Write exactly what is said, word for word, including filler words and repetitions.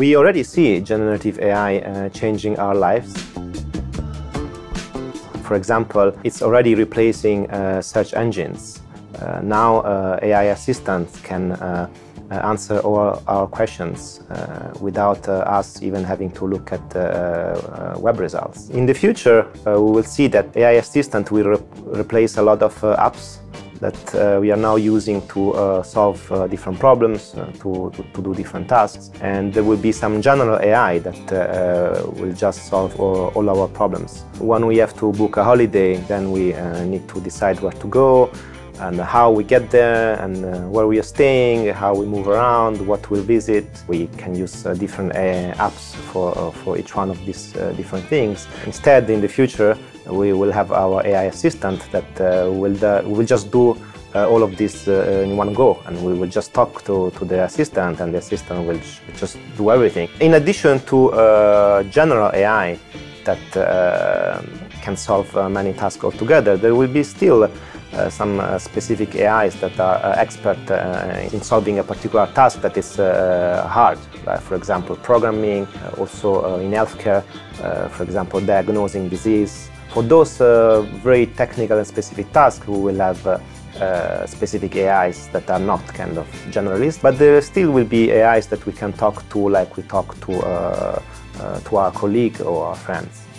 We already see generative A I uh, changing our lives. For example, it's already replacing uh, search engines. Uh, now uh, A I assistants can uh, answer all our questions uh, without uh, us even having to look at uh, uh, web results. In the future, uh, we will see that A I assistant will re replace a lot of uh, apps that uh, we are now using to uh, solve uh, different problems, uh, to, to, to do different tasks. And there will be some general A I that uh, will just solve all, all our problems. When we have to book a holiday, then we uh, need to decide where to go, and how we get there, and uh, where we are staying, how we move around, what we'll visit. We can use uh, different uh, apps for, uh, for each one of these uh, different things. Instead, in the future, we will have our A I assistant that uh, will, uh, will just do uh, all of this uh, in one go, and we will just talk to, to the assistant, and the assistant will just do everything. In addition to uh, general A I that uh, can solve uh, many tasks altogether, there will be still Uh, some uh, specific A Is that are uh, expert uh, in solving a particular task that is uh, hard. Uh, for example, programming, uh, also uh, in healthcare, uh, for example, diagnosing disease. For those uh, very technical and specific tasks, we will have uh, uh, specific A Is that are not kind of generalist, but there still will be A Is that we can talk to, like we talk to, uh, uh, to our colleague or our friends.